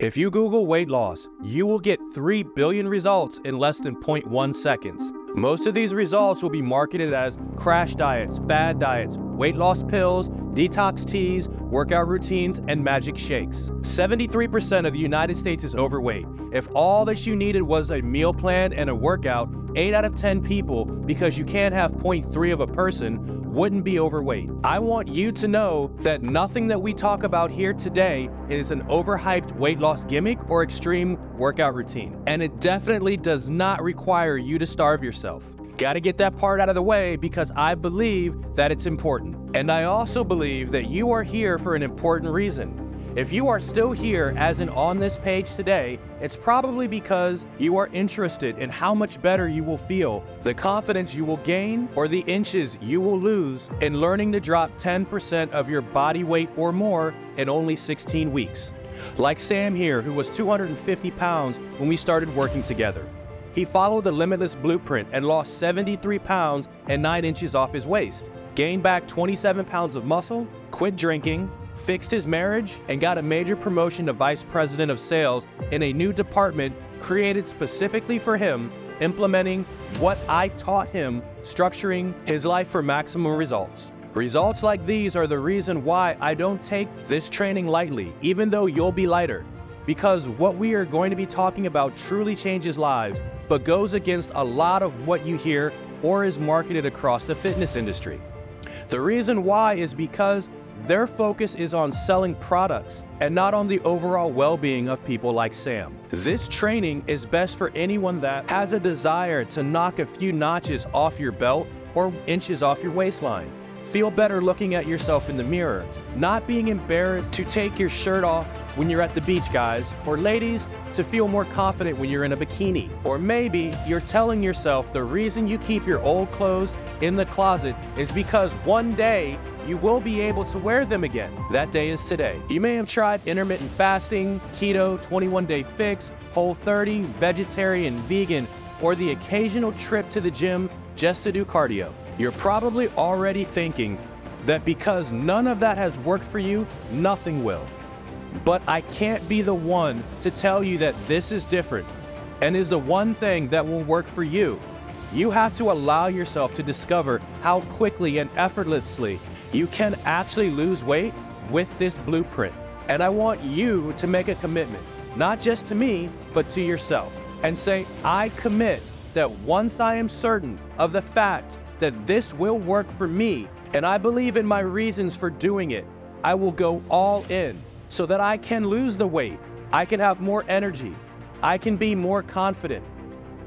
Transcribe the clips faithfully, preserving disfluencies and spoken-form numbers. If you Google weight loss, you will get three billion results in less than zero point one seconds. Most of these results will be marketed as crash diets, fad diets, weight loss pills, detox teas, workout routines, and magic shakes. seventy-three percent of the United States is overweight. If all that you needed was a meal plan and a workout, eight out of ten people, because you can't have zero point three of a person, wouldn't be overweight. I want you to know that nothing that we talk about here today is an overhyped weight loss gimmick or extreme workout routine. And it definitely does not require you to starve yourself. Gotta get that part out of the way because I believe that it's important. And I also believe that you are here for an important reason. If you are still here as in on this page today, it's probably because you are interested in how much better you will feel, the confidence you will gain, or the inches you will lose in learning to drop ten percent of your body weight or more in only sixteen weeks. Like Sam here, who was two hundred fifty pounds when we started working together. He followed the Limitless Blueprint and lost seventy-three pounds and nine inches off his waist, gained back twenty-seven pounds of muscle, quit drinking, fixed his marriage, and got a major promotion to vice president of sales in a new department created specifically for him, implementing what I taught him, structuring his life for maximum results. Results like these are the reason why I don't take this training lightly, even though you'll be lighter, because what we are going to be talking about truly changes lives, but goes against a lot of what you hear or is marketed across the fitness industry. The reason why is because their focus is on selling products and not on the overall well-being of people like Sam. This training is best for anyone that has a desire to knock a few notches off your belt or inches off your waistline. Feel better looking at yourself in the mirror, not being embarrassed to take your shirt off when you're at the beach, guys, or ladies, to feel more confident when you're in a bikini. Or maybe you're telling yourself the reason you keep your old clothes in the closet is because one day you will be able to wear them again. That day is today. You may have tried intermittent fasting, keto, twenty-one day fix, Whole thirty, vegetarian, vegan, or the occasional trip to the gym just to do cardio. You're probably already thinking that because none of that has worked for you, nothing will. But I can't be the one to tell you that this is different and is the one thing that will work for you. You have to allow yourself to discover how quickly and effortlessly you can actually lose weight with this blueprint. And I want you to make a commitment, not just to me, but to yourself, and say, I commit that once I am certain of the fact that this will work for me, and I believe in my reasons for doing it, I will go all in so that I can lose the weight, I can have more energy, I can be more confident,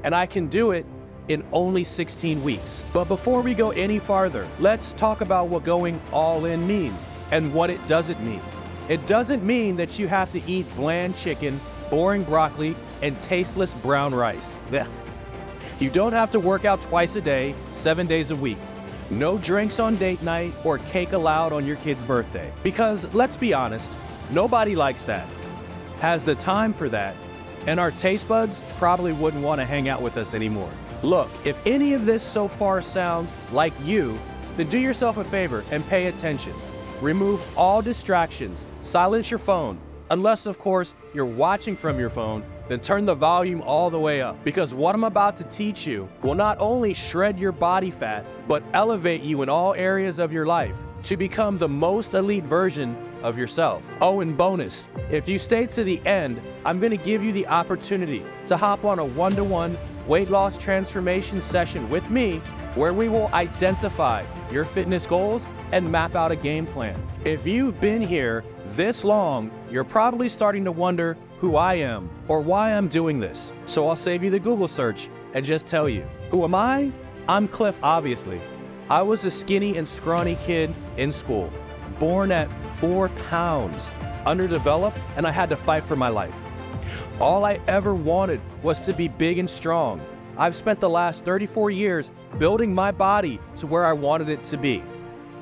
and I can do it in only sixteen weeks. But before we go any farther, let's talk about what going all in means and what it doesn't mean. It doesn't mean that you have to eat bland chicken, boring broccoli, and tasteless brown rice. Blech. You don't have to work out twice a day, seven days a week. No drinks on date night or cake allowed on your kid's birthday. Because let's be honest, nobody likes that, has the time for that, and our taste buds probably wouldn't want to hang out with us anymore. Look, if any of this so far sounds like you, then do yourself a favor and pay attention. Remove all distractions, silence your phone, unless of course you're watching from your phone, then turn the volume all the way up, because what I'm about to teach you will not only shred your body fat, but elevate you in all areas of your life to become the most elite version of yourself. Oh, and bonus, if you stay to the end, I'm gonna give you the opportunity to hop on a one-to-one weight loss transformation session with me, where we will identify your fitness goals and map out a game plan. If you've been here this long, you're probably starting to wonder who I am or why I'm doing this. So I'll save you the Google search and just tell you. Who am I? I'm Clif, obviously. I was a skinny and scrawny kid in school, born at four pounds, underdeveloped, and I had to fight for my life. All I ever wanted was to be big and strong. I've spent the last thirty-four years building my body to where I wanted it to be.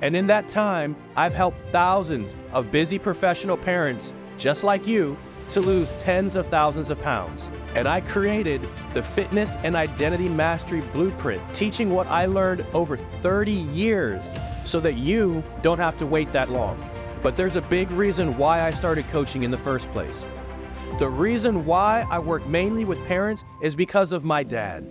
And in that time, I've helped thousands of busy professional parents, just like you, to lose tens of thousands of pounds. And I created the Fitness and Identity Mastery Blueprint, teaching what I learned over thirty years so that you don't have to wait that long. But there's a big reason why I started coaching in the first place. The reason why I work mainly with parents is because of my dad.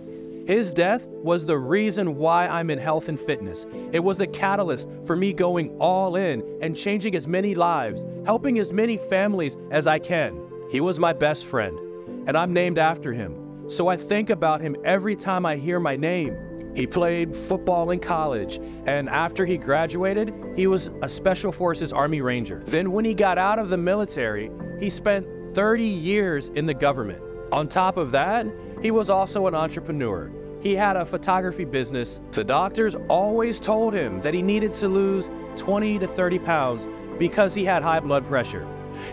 His death was the reason why I'm in health and fitness. It was a catalyst for me going all in and changing as many lives, helping as many families as I can. He was my best friend, and I'm named after him. So I think about him every time I hear my name. He played football in college, and after he graduated, he was a Special Forces Army Ranger. Then when he got out of the military, he spent thirty years in the government. On top of that, he was also an entrepreneur. He had a photography business. The doctors always told him that he needed to lose twenty to thirty pounds because he had high blood pressure.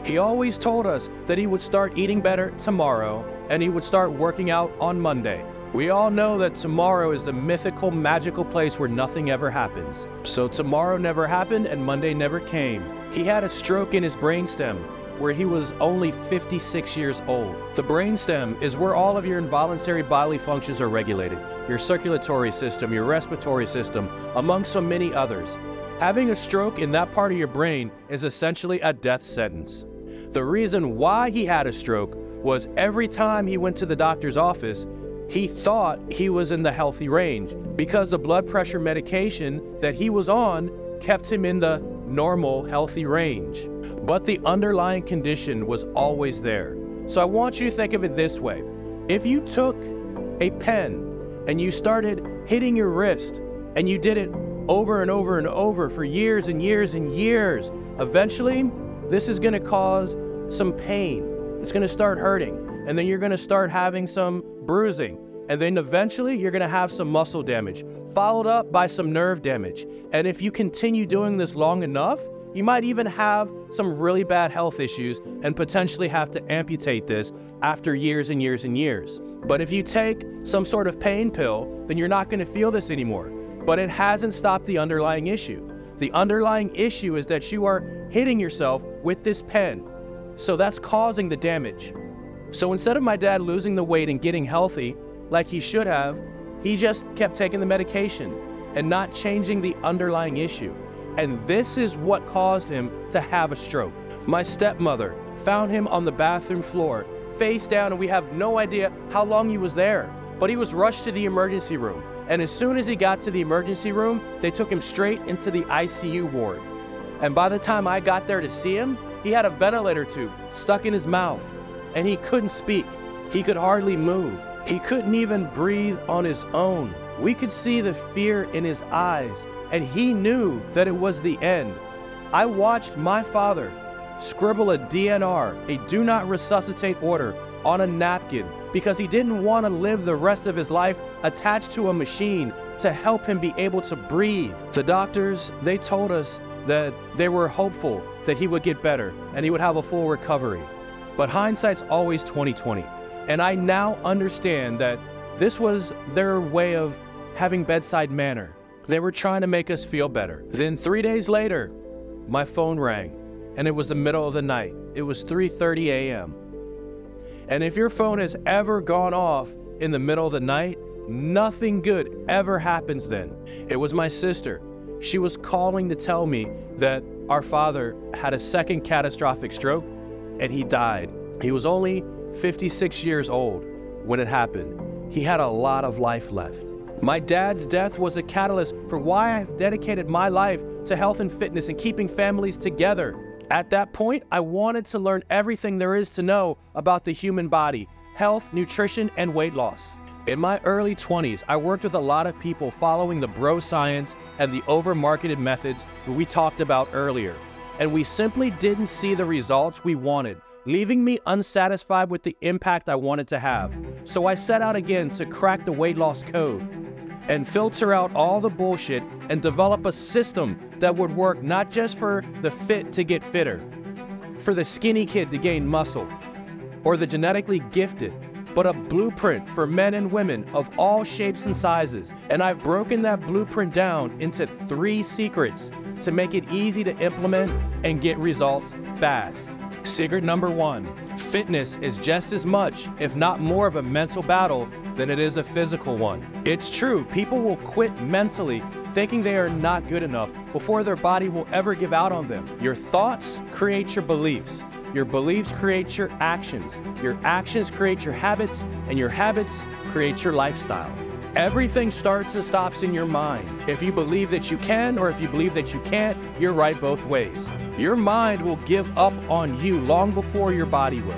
He always told us that he would start eating better tomorrow and he would start working out on Monday. We all know that tomorrow is the mythical, magical place where nothing ever happens. So tomorrow never happened and Monday never came. He had a stroke in his brainstem where he was only fifty-six years old. The brainstem is where all of your involuntary bodily functions are regulated, your circulatory system, your respiratory system, among so many others. Having a stroke in that part of your brain is essentially a death sentence. The reason why he had a stroke was every time he went to the doctor's office, he thought he was in the healthy range because the blood pressure medication that he was on kept him in the normal, healthy range. But the underlying condition was always there. So I want you to think of it this way. If you took a pen and you started hitting your wrist and you did it over and over and over for years and years and years, eventually this is going to cause some pain. It's going to start hurting, and then you're going to start having some bruising, and then eventually you're going to have some muscle damage followed up by some nerve damage. And if you continue doing this long enough, you might even have some really bad health issues and potentially have to amputate this after years and years and years. But if you take some sort of pain pill, then you're not going to feel this anymore. But it hasn't stopped the underlying issue. The underlying issue is that you are hitting yourself with this pen. So that's causing the damage. So instead of my dad losing the weight and getting healthy like he should have, he just kept taking the medication and not changing the underlying issue. And this is what caused him to have a stroke. My stepmother found him on the bathroom floor, face down, and we have no idea how long he was there, but he was rushed to the emergency room. And as soon as he got to the emergency room, they took him straight into the I C U ward. And by the time I got there to see him, he had a ventilator tube stuck in his mouth, and he couldn't speak. He could hardly move. He couldn't even breathe on his own. We could see the fear in his eyes, and he knew that it was the end. I watched my father scribble a D N R, a do not resuscitate order, on a napkin because he didn't want to live the rest of his life attached to a machine to help him be able to breathe. The doctors, they told us that they were hopeful that he would get better and he would have a full recovery. But hindsight's always twenty twenty. And I now understand that this was their way of having bedside manner. They were trying to make us feel better. Then three days later, my phone rang, and it was the middle of the night. It was three thirty a m And if your phone has ever gone off in the middle of the night, nothing good ever happens then. It was my sister. She was calling to tell me that our father had a second catastrophic stroke, and he died. He was only fifty-six years old when it happened. He had a lot of life left. My dad's death was a catalyst for why I've dedicated my life to health and fitness and keeping families together. At that point, I wanted to learn everything there is to know about the human body, health, nutrition, and weight loss. In my early twenties, I worked with a lot of people following the bro science and the over-marketed methods we talked about earlier, and we simply didn't see the results we wanted, leaving me unsatisfied with the impact I wanted to have. So I set out again to crack the weight loss code and filter out all the bullshit and develop a system that would work not just for the fit to get fitter, for the skinny kid to gain muscle, or the genetically gifted, but a blueprint for men and women of all shapes and sizes. And I've broken that blueprint down into three secrets to make it easy to implement and get results fast. Secret number one, fitness is just as much, if not more, of a mental battle than it is a physical one. It's true, people will quit mentally thinking they are not good enough before their body will ever give out on them. Your thoughts create your beliefs. Your beliefs create your actions. Your actions create your habits, and your habits create your lifestyle. Everything starts and stops in your mind. If you believe that you can, or if you believe that you can't, you're right both ways. Your mind will give up on you long before your body will.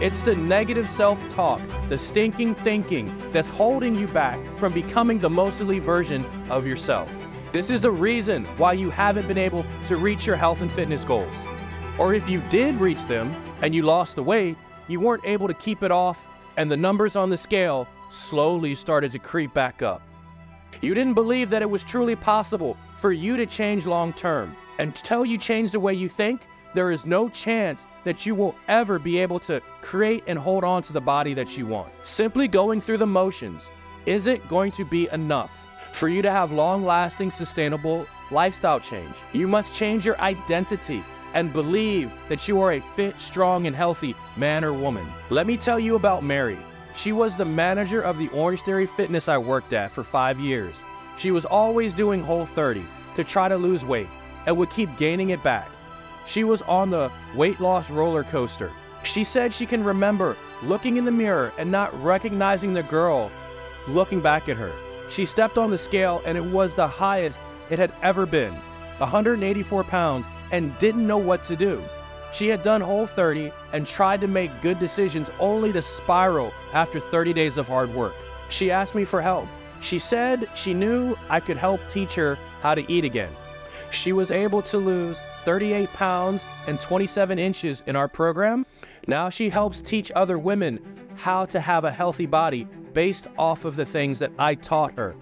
It's the negative self-talk, the stinking thinking that's holding you back from becoming the most elite version of yourself. This is the reason why you haven't been able to reach your health and fitness goals. Or if you did reach them and you lost the weight, you weren't able to keep it off, and the numbers on the scale slowly started to creep back up. You didn't believe that it was truly possible for you to change long term. Until you change the way you think, there is no chance that you will ever be able to create and hold on to the body that you want. Simply going through the motions isn't going to be enough for you to have long-lasting, sustainable lifestyle change. You must change your identity and believe that you are a fit, strong, and healthy man or woman. Let me tell you about Mary. She was the manager of the Orange Theory Fitness I worked at for five years. She was always doing Whole thirty to try to lose weight and would keep gaining it back. She was on the weight loss roller coaster. She said she can remember looking in the mirror and not recognizing the girl looking back at her. She stepped on the scale and it was the highest it had ever been, one hundred eighty-four pounds, and didn't know what to do. She had done Whole thirty and tried to make good decisions only to spiral after thirty days of hard work. She asked me for help. She said she knew I could help teach her how to eat again. She was able to lose thirty-eight pounds and twenty-seven inches in our program. Now she helps teach other women how to have a healthy body based off of the things that I taught her.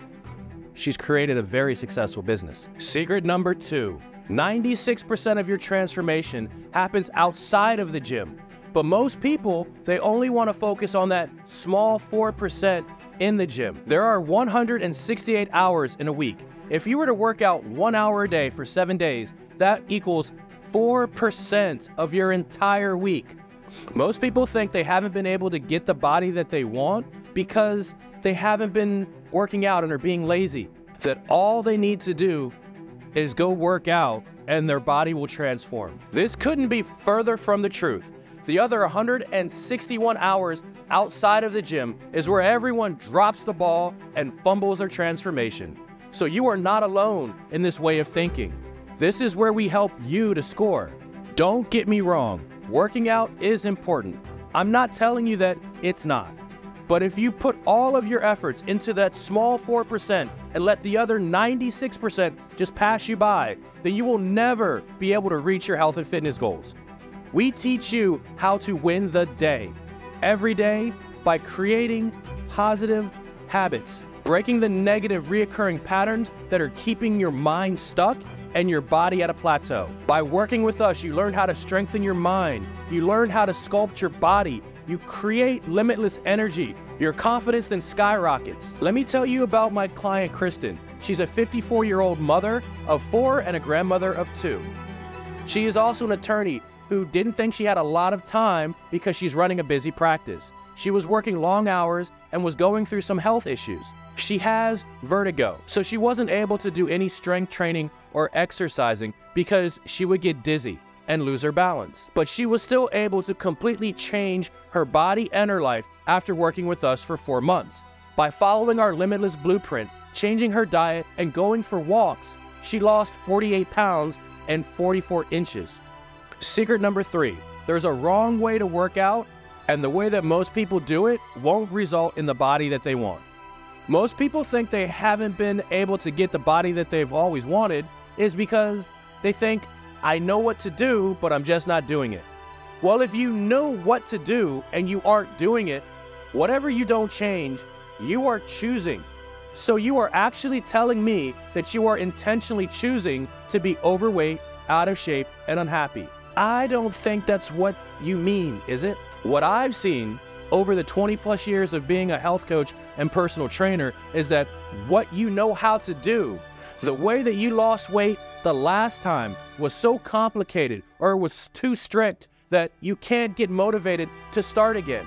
She's created a very successful business. Secret number two, ninety-six percent of your transformation happens outside of the gym. But most people, they only want to focus on that small four percent in the gym. There are one hundred sixty-eight hours in a week. If you were to work out one hour a day for seven days, that equals four percent of your entire week. Most people think they haven't been able to get the body that they want because they haven't been working out and are being lazy. That all they need to do is go work out and their body will transform. This couldn't be further from the truth. The other one hundred sixty-one hours outside of the gym is where everyone drops the ball and fumbles their transformation. So you are not alone in this way of thinking. This is where we help you to score. Don't get me wrong, working out is important. I'm not telling you that it's not. But if you put all of your efforts into that small four percent and let the other ninety-six percent just pass you by, then you will never be able to reach your health and fitness goals. We teach you how to win the day, every day, by creating positive habits, breaking the negative reoccurring patterns that are keeping your mind stuck and your body at a plateau. By working with us, you learn how to strengthen your mind, you learn how to sculpt your body, you create limitless energy. Your confidence then skyrockets. Let me tell you about my client, Kristen. She's a fifty-four-year-old mother of four and a grandmother of two. She is also an attorney who didn't think she had a lot of time because she's running a busy practice. She was working long hours and was going through some health issues. She has vertigo, so she wasn't able to do any strength training or exercising because she would get dizzy and lose her balance. But she was still able to completely change her body and her life after working with us for four months. By following our Limitless Blueprint, changing her diet, and going for walks, she lost forty-eight pounds and forty-four inches. Secret number three, there's a wrong way to work out, and the way that most people do it won't result in the body that they want. Most people think they haven't been able to get the body that they've always wanted is because they think, I know what to do, but I'm just not doing it. Well, if you know what to do and you aren't doing it, whatever you don't change, you are choosing. So you are actually telling me that you are intentionally choosing to be overweight, out of shape, and unhappy. I don't think that's what you mean, is it? What I've seen over the twenty plus years of being a health coach and personal trainer is that what you know how to do, the way that you lost weight the last time was so complicated or was too strict that you can't get motivated to start again.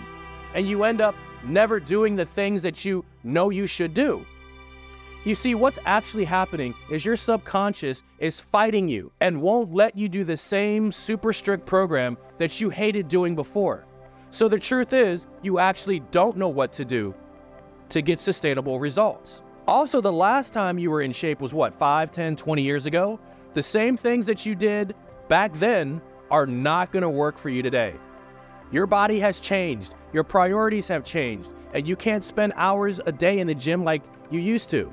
And you end up never doing the things that you know you should do. You see, what's actually happening is your subconscious is fighting you and won't let you do the same super strict program that you hated doing before. So the truth is, you actually don't know what to do to get sustainable results. Also, the last time you were in shape was what, five, ten, twenty years ago? The same things that you did back then are not gonna work for you today. Your body has changed, your priorities have changed, and you can't spend hours a day in the gym like you used to.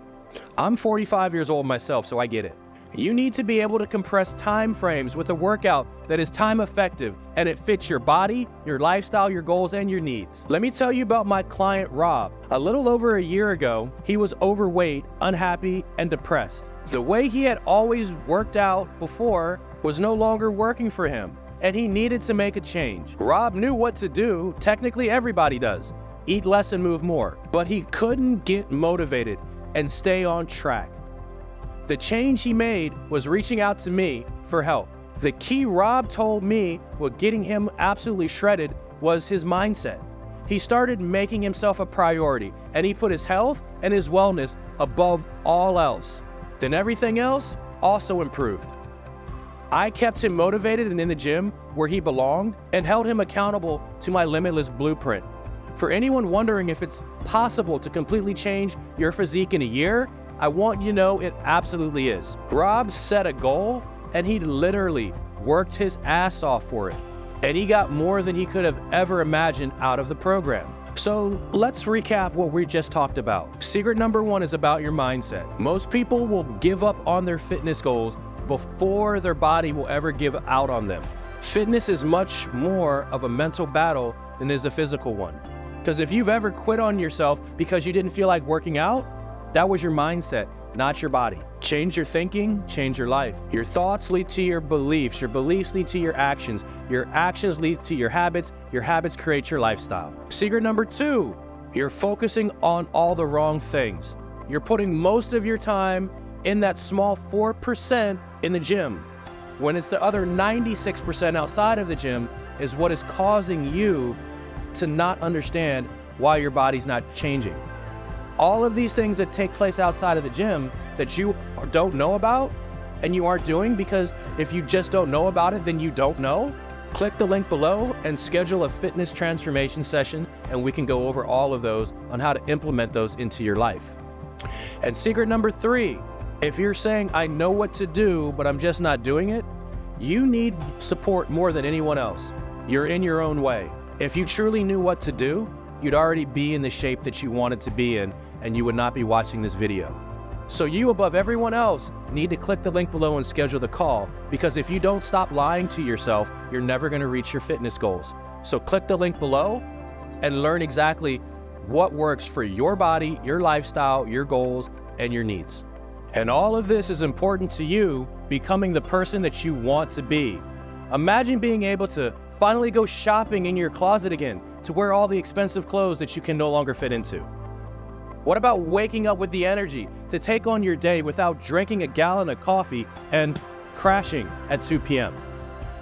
I'm forty-five years old myself, so I get it. You need to be able to compress time frames with a workout that is time effective and it fits your body, your lifestyle, your goals, and your needs. Let me tell you about my client, Rob. A little over a year ago, he was overweight, unhappy, and depressed. The way he had always worked out before was no longer working for him, and he needed to make a change. Rob knew what to do. Technically, everybody does. Eat less and move more. But he couldn't get motivated and stay on track. The change he made was reaching out to me for help. The key Rob told me for getting him absolutely shredded was his mindset. He started making himself a priority, and he put his health and his wellness above all else. Then everything else also improved. I kept him motivated and in the gym where he belonged and held him accountable to my Limitless Blueprint. For anyone wondering if it's possible to completely change your physique in a year, I want you to know it absolutely is. Rob set a goal and he literally worked his ass off for it. And he got more than he could have ever imagined out of the program. So let's recap what we just talked about. Secret number one is about your mindset. Most people will give up on their fitness goals before their body will ever give out on them. Fitness is much more of a mental battle than is a physical one. Because if you've ever quit on yourself because you didn't feel like working out, that was your mindset, not your body. Change your thinking, change your life. Your thoughts lead to your beliefs, your beliefs lead to your actions, your actions lead to your habits, your habits create your lifestyle. Secret number two, you're focusing on all the wrong things. You're putting most of your time in that small four percent in the gym, when it's the other ninety-six percent outside of the gym is what is causing you to not understand why your body's not changing. All of these things that take place outside of the gym that you don't know about and you aren't doing, because if you just don't know about it, then you don't know. Click the link below and schedule a fitness transformation session, and we can go over all of those on how to implement those into your life. And secret number three, if you're saying, I know what to do, but I'm just not doing it, you need support more than anyone else. You're in your own way. If you truly knew what to do, you'd already be in the shape that you wanted to be in, and you would not be watching this video. So you, above everyone else, need to click the link below and schedule the call, because if you don't stop lying to yourself, you're never gonna reach your fitness goals. So click the link below and learn exactly what works for your body, your lifestyle, your goals, and your needs. And all of this is important to you becoming the person that you want to be. Imagine being able to finally go shopping in your closet again, to wear all the expensive clothes that you can no longer fit into. What about waking up with the energy to take on your day without drinking a gallon of coffee and crashing at two P M?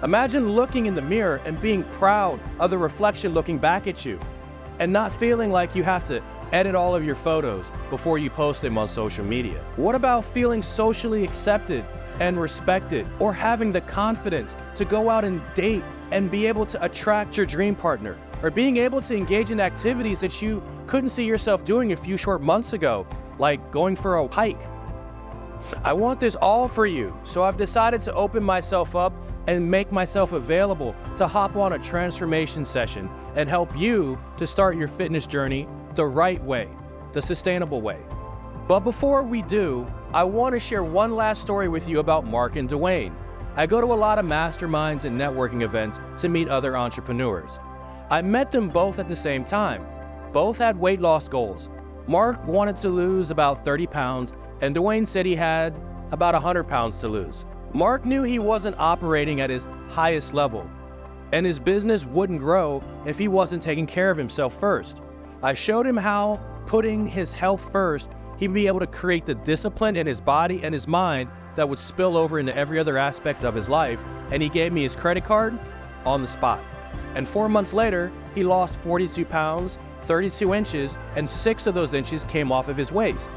Imagine looking in the mirror and being proud of the reflection looking back at you and not feeling like you have to edit all of your photos before you post them on social media. What about feeling socially accepted and respected, or having the confidence to go out and date and be able to attract your dream partner, or being able to engage in activities that you couldn't see yourself doing a few short months ago, like going for a hike? I want this all for you, so I've decided to open myself up and make myself available to hop on a transformation session and help you to start your fitness journey the right way, the sustainable way. But before we do, I want to share one last story with you about Mark and Dwayne. I go to a lot of masterminds and networking events to meet other entrepreneurs. I met them both at the same time. Both had weight loss goals. Mark wanted to lose about thirty pounds, and Dwayne said he had about one hundred pounds to lose. Mark knew he wasn't operating at his highest level, and his business wouldn't grow if he wasn't taking care of himself first. I showed him how, putting his health first, he'd be able to create the discipline in his body and his mind that would spill over into every other aspect of his life, and he gave me his credit card on the spot. And four months later, he lost forty-two pounds, thirty-two inches, and six of those inches came off of his waist.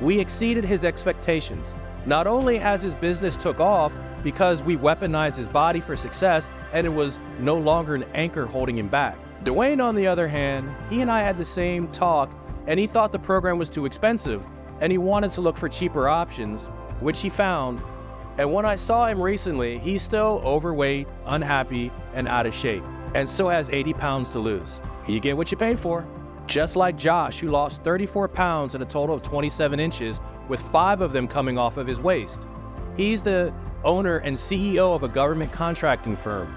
We exceeded his expectations. Not only has his business took off because we weaponized his body for success and it was no longer an anchor holding him back. Dwayne, on the other hand, he and I had the same talk and he thought the program was too expensive and he wanted to look for cheaper options, which he found. And when I saw him recently, he's still overweight, unhappy, and out of shape, and still has eighty pounds to lose. You get what you pay for. Just like Josh, who lost thirty-four pounds and a total of twenty-seven inches, with five of them coming off of his waist. He's the owner and C E O of a government contracting firm.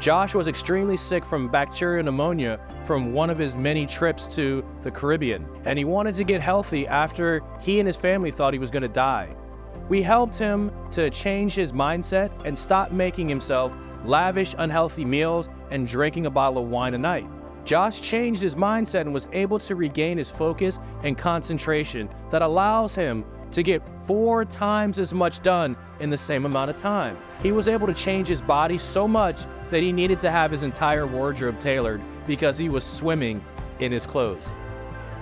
Josh was extremely sick from bacterial pneumonia from one of his many trips to the Caribbean, and he wanted to get healthy after he and his family thought he was going to die. We helped him to change his mindset and stop making himself lavish, unhealthy meals and drinking a bottle of wine a night. Josh changed his mindset and was able to regain his focus and concentration that allows him to get four times as much done in the same amount of time. He was able to change his body so much that he needed to have his entire wardrobe tailored because he was swimming in his clothes.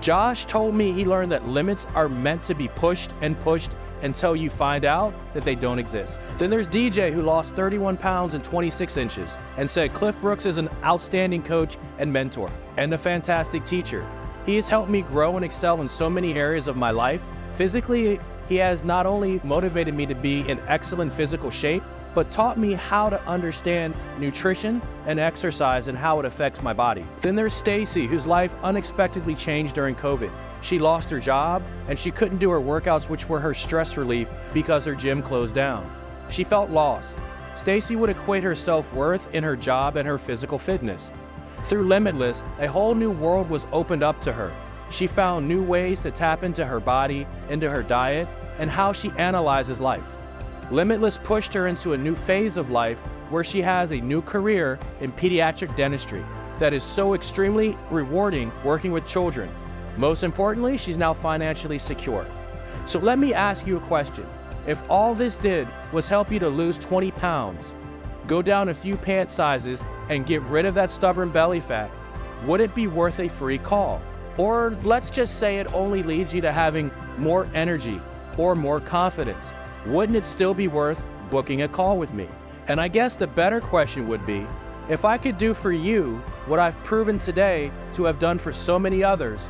Josh told me he learned that limits are meant to be pushed and pushed until you find out that they don't exist. Then there's D J, who lost thirty-one pounds and twenty-six inches and said Clif Brooks is an outstanding coach and mentor and a fantastic teacher. He has helped me grow and excel in so many areas of my life. Physically, he has not only motivated me to be in excellent physical shape, but taught me how to understand nutrition and exercise and how it affects my body. Then there's Stacy, whose life unexpectedly changed during COVID. She lost her job and she couldn't do her workouts, which were her stress relief, because her gym closed down. She felt lost. Stacy would equate her self-worth in her job and her physical fitness. Through Limitless, a whole new world was opened up to her. She found new ways to tap into her body, into her diet, and how she analyzes life. Limitless pushed her into a new phase of life where she has a new career in pediatric dentistry that is so extremely rewarding, working with children. Most importantly, she's now financially secure. So let me ask you a question. If all this did was help you to lose twenty pounds, go down a few pant sizes, and get rid of that stubborn belly fat, would it be worth a free call? Or let's just say it only leads you to having more energy or more confidence. Wouldn't it still be worth booking a call with me? And I guess the better question would be, if I could do for you what I've proven today to have done for so many others,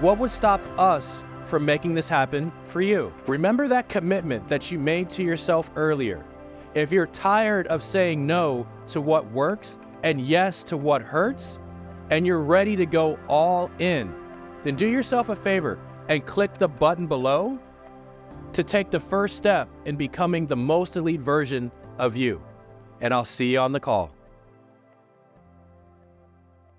what would stop us from making this happen for you? Remember that commitment that you made to yourself earlier. If you're tired of saying no to what works and yes to what hurts, and you're ready to go all in, then do yourself a favor and click the button below to take the first step in becoming the most elite version of you. And I'll see you on the call.